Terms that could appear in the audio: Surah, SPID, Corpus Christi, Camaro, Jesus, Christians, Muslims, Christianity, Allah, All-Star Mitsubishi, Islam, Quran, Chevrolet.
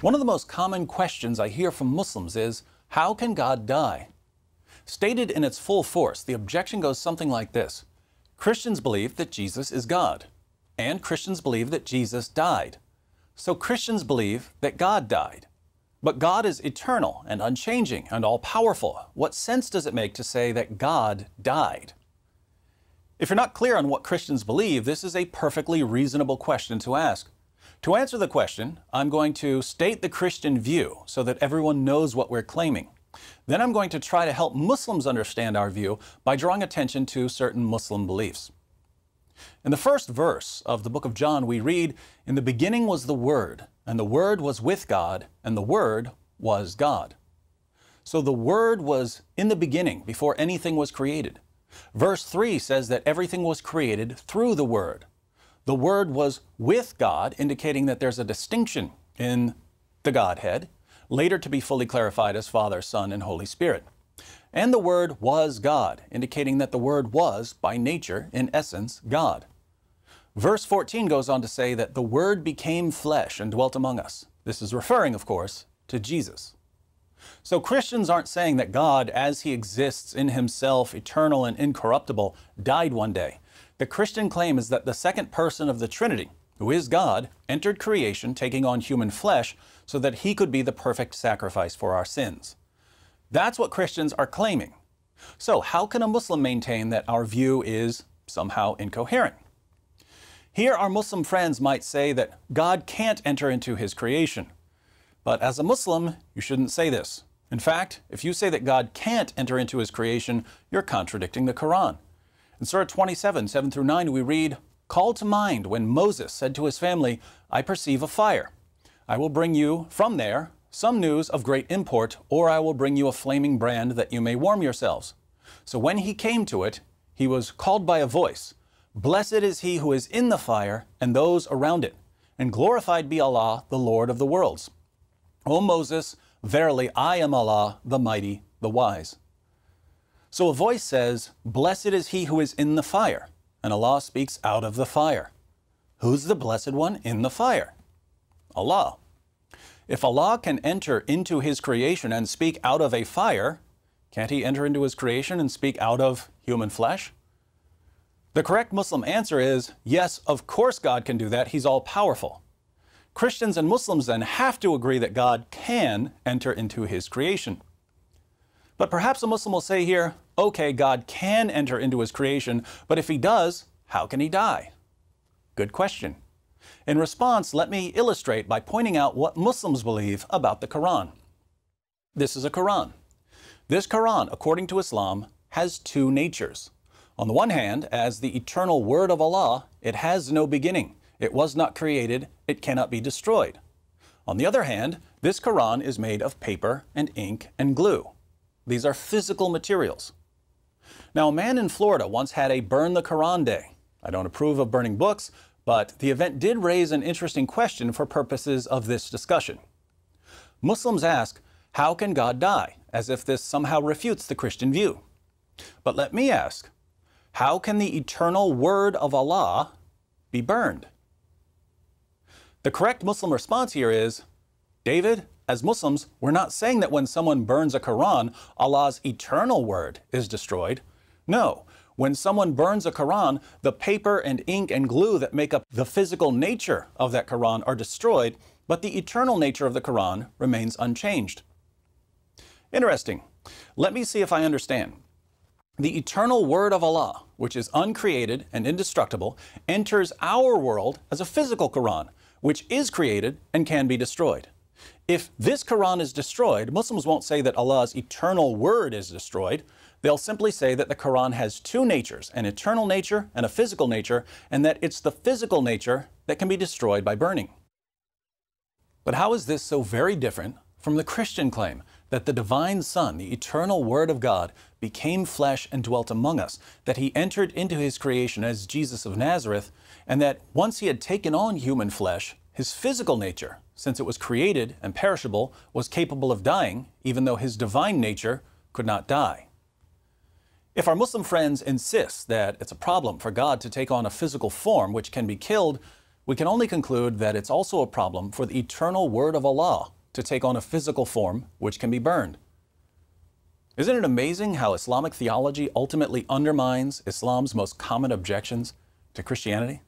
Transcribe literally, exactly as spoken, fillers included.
One of the most common questions I hear from Muslims is, how can God die? Stated in its full force, the objection goes something like this. Christians believe that Jesus is God, and Christians believe that Jesus died. So Christians believe that God died. But God is eternal and unchanging and all-powerful. What sense does it make to say that God died? If you're not clear on what Christians believe, this is a perfectly reasonable question to ask. To answer the question, I'm going to state the Christian view so that everyone knows what we're claiming. Then I'm going to try to help Muslims understand our view by drawing attention to certain Muslim beliefs. In the first verse of the book of John, we read, "In the beginning was the Word, and the Word was with God, and the Word was God." So the Word was in the beginning, before anything was created. Verse three says that everything was created through the Word. The Word was with God, indicating that there's a distinction in the Godhead, later to be fully clarified as Father, Son, and Holy Spirit. And the Word was God, indicating that the Word was, by nature, in essence, God. Verse fourteen goes on to say that the Word became flesh and dwelt among us. This is referring, of course, to Jesus. So Christians aren't saying that God, as He exists in Himself, eternal and incorruptible, died one day. The Christian claim is that the second person of the Trinity, who is God, entered creation, taking on human flesh, so that He could be the perfect sacrifice for our sins. That's what Christians are claiming. So how can a Muslim maintain that our view is somehow incoherent? Here our Muslim friends might say that God can't enter into His creation. But as a Muslim, you shouldn't say this. In fact, if you say that God can't enter into His creation, you're contradicting the Quran. In Surah twenty-seven, seven through nine, we read, "Call to mind when Moses said to his family, 'I perceive a fire. I will bring you from there some news of great import, or I will bring you a flaming brand that you may warm yourselves.' So when he came to it, he was called by a voice, 'Blessed is he who is in the fire and those around it, and glorified be Allah, the Lord of the worlds. O Moses, verily I am Allah, the mighty, the wise.'" So a voice says, "Blessed is he who is in the fire," and Allah speaks out of the fire. Who's the blessed one in the fire? Allah. If Allah can enter into His creation and speak out of a fire, can't He enter into His creation and speak out of human flesh? The correct Muslim answer is, yes, of course God can do that. He's all-powerful. Christians and Muslims then have to agree that God can enter into His creation. But perhaps a Muslim will say here, okay, God can enter into His creation, but if He does, how can He die? Good question. In response, let me illustrate by pointing out what Muslims believe about the Quran. This is a Quran. This Quran, according to Islam, has two natures. On the one hand, as the eternal Word of Allah, it has no beginning. It was not created. It cannot be destroyed. On the other hand, this Quran is made of paper and ink and glue. These are physical materials. Now, a man in Florida once had a Burn the Quran Day. I don't approve of burning books, but the event did raise an interesting question for purposes of this discussion. Muslims ask, how can God die? As if this somehow refutes the Christian view. But let me ask, how can the eternal Word of Allah be burned? The correct Muslim response here is, David, as Muslims, we're not saying that when someone burns a Quran, Allah's eternal Word is destroyed. No. When someone burns a Quran, the paper and ink and glue that make up the physical nature of that Quran are destroyed, but the eternal nature of the Quran remains unchanged. Interesting. Let me see if I understand. The eternal Word of Allah, which is uncreated and indestructible, enters our world as a physical Quran, which is created and can be destroyed. If this Quran is destroyed, Muslims won't say that Allah's eternal Word is destroyed. They'll simply say that the Quran has two natures, an eternal nature and a physical nature, and that it's the physical nature that can be destroyed by burning. But how is this so very different from the Christian claim that the divine Son, the eternal Word of God, became flesh and dwelt among us, that He entered into His creation as Jesus of Nazareth, and that once He had taken on human flesh, His physical nature, since it was created and perishable, was capable of dying, even though His divine nature could not die? If our Muslim friends insist that it's a problem for God to take on a physical form which can be killed, we can only conclude that it's also a problem for the eternal word of Allah to take on a physical form which can be burned. Isn't it amazing how Islamic theology ultimately undermines Islam's most common objections to Christianity?